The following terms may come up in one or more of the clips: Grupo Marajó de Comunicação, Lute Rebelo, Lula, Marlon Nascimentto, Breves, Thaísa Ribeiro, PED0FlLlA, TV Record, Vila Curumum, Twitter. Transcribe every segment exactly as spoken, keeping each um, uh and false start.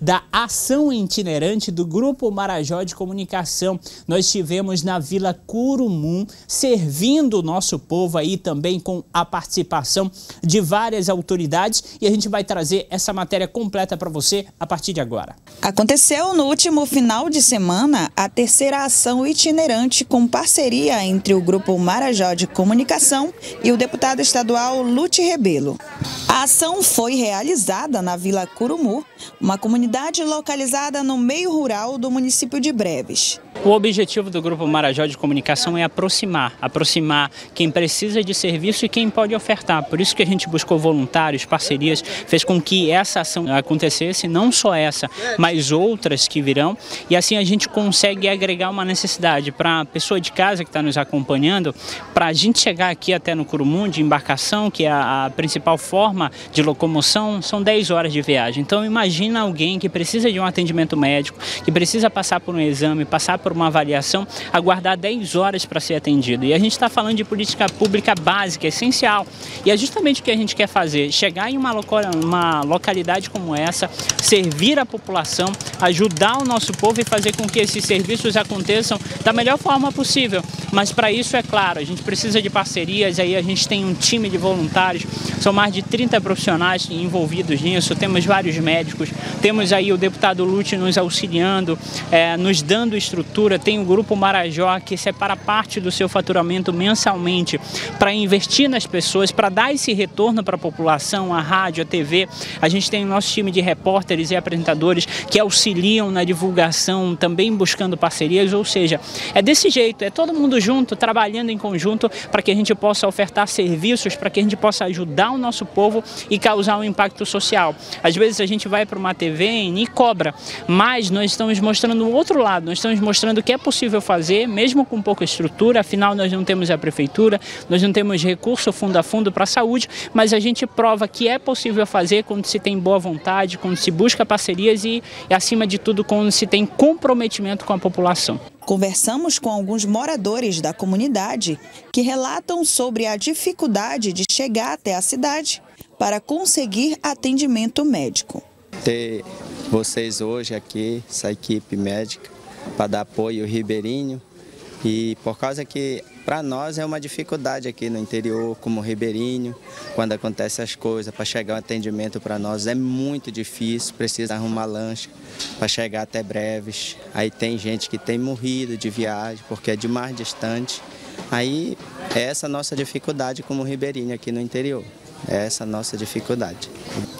da ação itinerante do Grupo Marajó de Comunicação. Nós estivemos na Vila Curumum, servindo o nosso povo aí também com a participação de várias autoridades, e a gente vai trazer essa matéria completa para você a partir de agora. Aconteceu no último final de semana a terceira ação itinerante com parceria entre o Grupo Marajó de Comunicação e o deputado estadual Lute Rebelo. A ação foi realizada na Vila Curumum, uma comunidade localizada no meio rural do município de Breves. O objetivo do Grupo Marajó de Comunicação é aproximar, aproximar quem precisa de serviço e quem pode ofertar. Por isso que a gente buscou voluntários, parcerias, fez com que essa ação acontecesse, não só essa, mas outras que virão. E assim a gente consegue agregar uma necessidade para a pessoa de casa que está nos acompanhando, para a gente chegar aqui até no Curumum de embarcação, que é a principal forma de locomoção, são dez horas de viagem. Então imagina alguém que precisa de um atendimento médico, que precisa passar por um exame, passar por uma avaliação, aguardar dez horas para ser atendido. E a gente está falando de política pública básica, essencial. E é justamente o que a gente quer fazer, chegar em uma, local, uma localidade como essa, servir a população, ajudar o nosso povo e fazer com que esses serviços aconteçam da melhor forma possível. Mas para isso, é claro, a gente precisa de parcerias, aí a gente tem um time de voluntários, são mais de trinta profissionais envolvidos nisso, temos vários médicos, temos Temos aí o deputado Lute nos auxiliando, é, nos dando estrutura. Tem o Grupo Marajó que separa parte do seu faturamento mensalmente para investir nas pessoas, para dar esse retorno para a população, a rádio, a T V. A gente tem o nosso time de repórteres e apresentadores que auxiliam na divulgação, também buscando parcerias. Ou seja, é desse jeito, é todo mundo junto, trabalhando em conjunto para que a gente possa ofertar serviços, para que a gente possa ajudar o nosso povo e causar um impacto social. Às vezes a gente vai para uma T V e cobra, mas nós estamos mostrando o outro lado, nós estamos mostrando o que é possível fazer, mesmo com pouca estrutura. Afinal, nós não temos a prefeitura, nós não temos recurso fundo a fundo para a saúde, mas a gente prova que é possível fazer quando se tem boa vontade, quando se busca parcerias e, e acima de tudo, quando se tem comprometimento com a população. Conversamos com alguns moradores da comunidade que relatam sobre a dificuldade de chegar até a cidade para conseguir atendimento médico. Ter vocês hoje aqui, essa equipe médica, para dar apoio ao ribeirinho, e por causa que para nós é uma dificuldade aqui no interior, como ribeirinho, quando acontecem as coisas, para chegar um atendimento para nós é muito difícil, precisa arrumar lancha para chegar até Breves. Aí tem gente que tem morrido de viagem porque é de mais distante, aí é essa a nossa dificuldade como ribeirinho aqui no interior. Essa é a nossa dificuldade.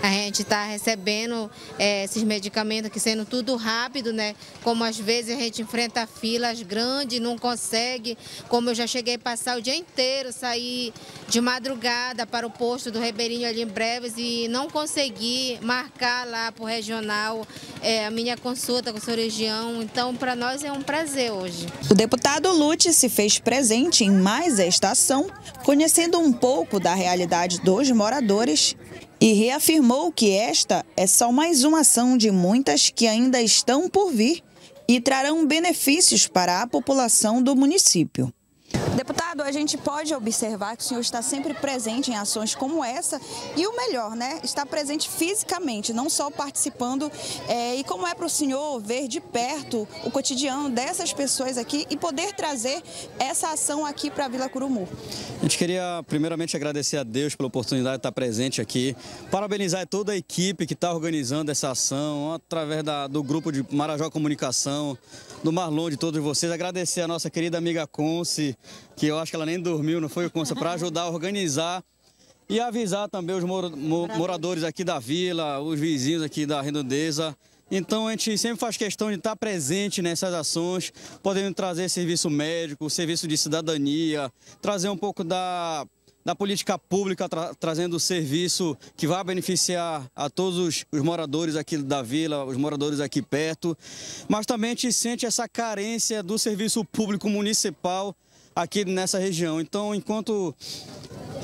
A gente está recebendo é, esses medicamentos que sendo tudo rápido, né? Como às vezes a gente enfrenta filas grandes, não consegue. Como eu já cheguei a passar o dia inteiro, sair de madrugada para o posto do Ribeirinho ali em Breves e não consegui marcar lá para o regional é, a minha consulta com o cirurgião. Então, para nós é um prazer hoje. O deputado Lute se fez presente em mais esta ação, conhecendo um pouco da realidade do dos moradores e reafirmou que esta é só mais uma ação de muitas que ainda estão por vir e trarão benefícios para a população do município. Deputado, a gente pode observar que o senhor está sempre presente em ações como essa e o melhor, né? Está presente fisicamente, não só participando. É, e como é para o senhor ver de perto o cotidiano dessas pessoas aqui e poder trazer essa ação aqui para a Vila Curumum? A gente queria primeiramente agradecer a Deus pela oportunidade de estar presente aqui, parabenizar toda a equipe que está organizando essa ação, através da, do Grupo de Marajó Comunicação, do Marlon, de todos vocês, agradecer a nossa querida amiga Conce, que eu acho que ela nem dormiu, não foi, Conce, para ajudar a organizar e avisar também os mor mo moradores aqui da vila, os vizinhos aqui da redondeza. Então a gente sempre faz questão de estar presente nessas ações, podendo trazer serviço médico, serviço de cidadania, trazer um pouco da, da política pública, tra trazendo serviço que vai beneficiar a todos os, os moradores aqui da vila, os moradores aqui perto. Mas também a gente sente essa carência do serviço público municipal aqui nessa região. Então, enquanto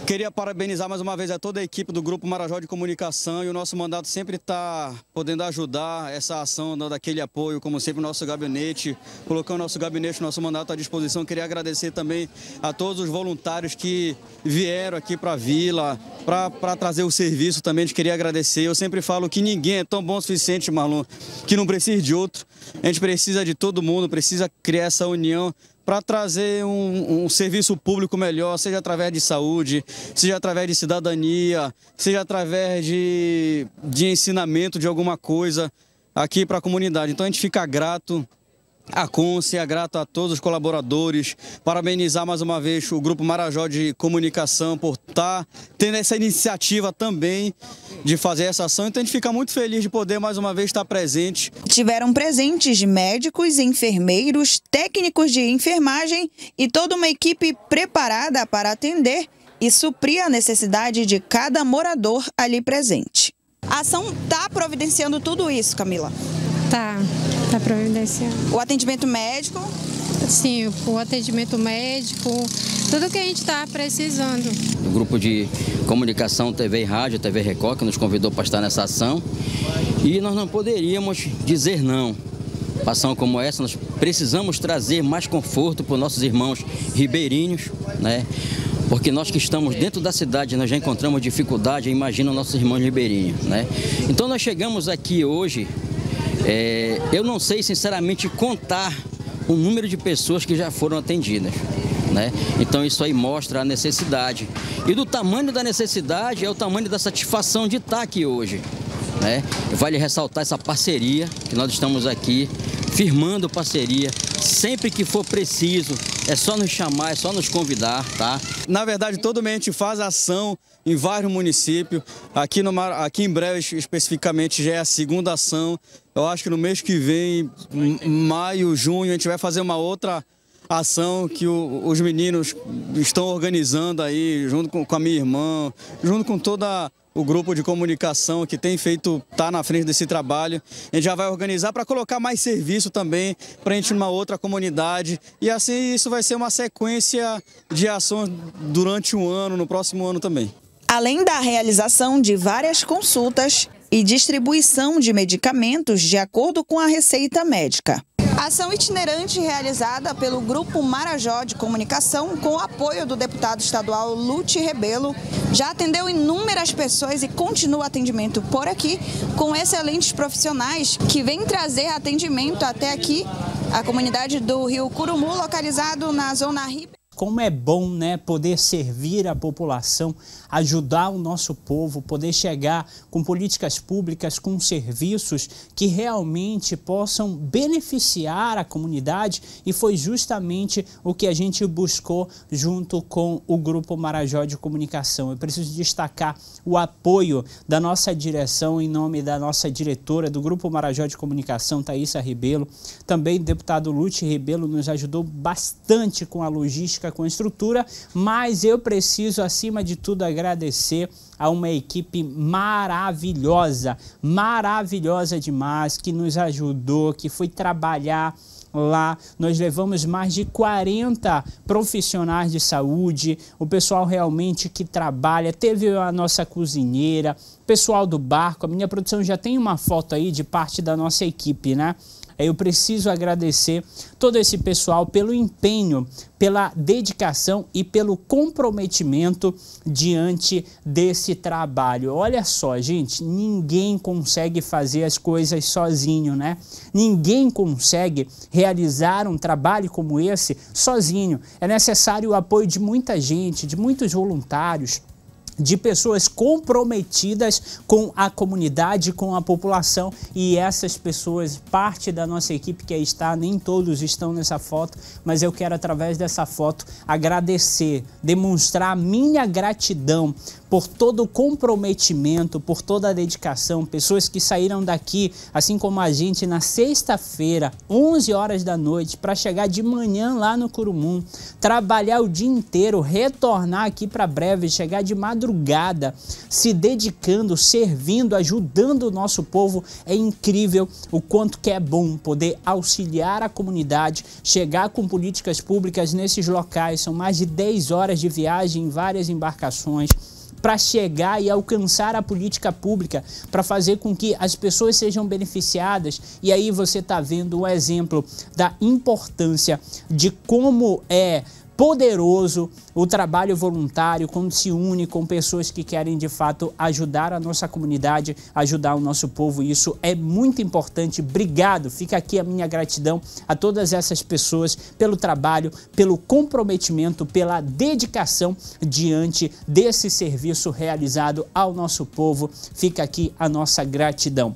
Queria parabenizar mais uma vez a toda a equipe do Grupo Marajó de Comunicação, e o nosso mandato sempre está podendo ajudar essa ação, dando aquele apoio, como sempre, o nosso gabinete, colocando o nosso gabinete, nosso mandato à disposição. Queria agradecer também a todos os voluntários que vieram aqui para a vila, para trazer o serviço também. A gente queria agradecer. Eu sempre falo que ninguém é tão bom o suficiente, Marlon, que não precisa de outro. A gente precisa de todo mundo, precisa criar essa união para trazer um, um serviço público melhor, seja através de saúde, seja através de cidadania, seja através de, de ensinamento de alguma coisa aqui para a comunidade. Então a gente fica grato a Côncia, grato a todos os colaboradores, parabenizar mais uma vez o Grupo Marajó de Comunicação por estar tendo essa iniciativa também de fazer essa ação. Então a gente fica muito feliz de poder mais uma vez estar presente. Tiveram presentes de médicos, enfermeiros, técnicos de enfermagem e toda uma equipe preparada para atender e suprir a necessidade de cada morador ali presente. A ação está providenciando tudo isso, Camila? Tá, tá providenciando. O atendimento médico? Sim, o atendimento médico, tudo que a gente está precisando. O grupo de comunicação T V e Rádio, T V Record, que nos convidou para estar nessa ação, e nós não poderíamos dizer não. Uma ação como essa, nós precisamos trazer mais conforto para os nossos irmãos ribeirinhos, né? Porque nós que estamos dentro da cidade, nós já encontramos dificuldade, imagina os nossos irmãos ribeirinhos, né? Então nós chegamos aqui hoje. É, eu não sei, sinceramente, contar o número de pessoas que já foram atendidas, né? Então isso aí mostra a necessidade. E do tamanho da necessidade é o tamanho da satisfação de estar aqui hoje, né? Vale ressaltar essa parceria, que nós estamos aqui firmando parceria. Sempre que for preciso, é só nos chamar, é só nos convidar, tá? Na verdade, todo mês a gente faz ação em vários municípios. Aqui, no Mar... aqui em Breves, especificamente, já é a segunda ação. Eu acho que no mês que vem, maio, junho, a gente vai fazer uma outra ação que o... os meninos estão organizando aí, junto com a minha irmã, junto com toda o grupo de comunicação que tem feito, tá na frente desse trabalho. A gente já vai organizar para colocar mais serviço também para a gente numa outra comunidade. E assim isso vai ser uma sequência de ações durante um ano, no próximo ano também. Além da realização de várias consultas e distribuição de medicamentos de acordo com a receita médica. Ação itinerante realizada pelo Grupo Marajó de Comunicação, com o apoio do deputado estadual Lute Rebelo, já atendeu inúmeras pessoas e continua o atendimento por aqui, com excelentes profissionais que vêm trazer atendimento até aqui, a comunidade do Rio Curumum, localizado na zona ribeirana. Como é bom, né, poder servir a população, ajudar o nosso povo, poder chegar com políticas públicas, com serviços que realmente possam beneficiar a comunidade, e foi justamente o que a gente buscou junto com o Grupo Marajó de Comunicação. Eu preciso destacar o apoio da nossa direção, em nome da nossa diretora do Grupo Marajó de Comunicação, Thaísa Ribeiro. Também o deputado Lute Rebelo nos ajudou bastante com a logística, com a estrutura, mas eu preciso, acima de tudo, agradecer a uma equipe maravilhosa, maravilhosa demais, que nos ajudou, que foi trabalhar lá. Nós levamos mais de quarenta profissionais de saúde, o pessoal realmente que trabalha, teve a nossa cozinheira, pessoal do barco. A minha produção já tem uma foto aí de parte da nossa equipe, né? Eu preciso agradecer todo esse pessoal pelo empenho, pela dedicação e pelo comprometimento diante desse trabalho. Olha só, gente, ninguém consegue fazer as coisas sozinho, né? Ninguém consegue realizar um trabalho como esse sozinho. É necessário o apoio de muita gente, de muitos voluntários, de pessoas comprometidas com a comunidade, com a população, e essas pessoas, parte da nossa equipe que aí está, nem todos estão nessa foto, mas eu quero através dessa foto agradecer, demonstrar minha gratidão por todo o comprometimento, por toda a dedicação. Pessoas que saíram daqui, assim como a gente, na sexta-feira, onze horas da noite, para chegar de manhã lá no Curumum, trabalhar o dia inteiro, retornar aqui para Breves, chegar de madrugada, se dedicando, servindo, ajudando o nosso povo. É incrível o quanto que é bom poder auxiliar a comunidade, chegar com políticas públicas nesses locais. São mais de dez horas de viagem em várias embarcações para chegar e alcançar a política pública, para fazer com que as pessoas sejam beneficiadas. E aí você está vendo um exemplo da importância de como é poderoso o trabalho voluntário quando se une com pessoas que querem de fato ajudar a nossa comunidade, ajudar o nosso povo. Isso é muito importante. Obrigado, fica aqui a minha gratidão a todas essas pessoas pelo trabalho, pelo comprometimento, pela dedicação diante desse serviço realizado ao nosso povo. Fica aqui a nossa gratidão.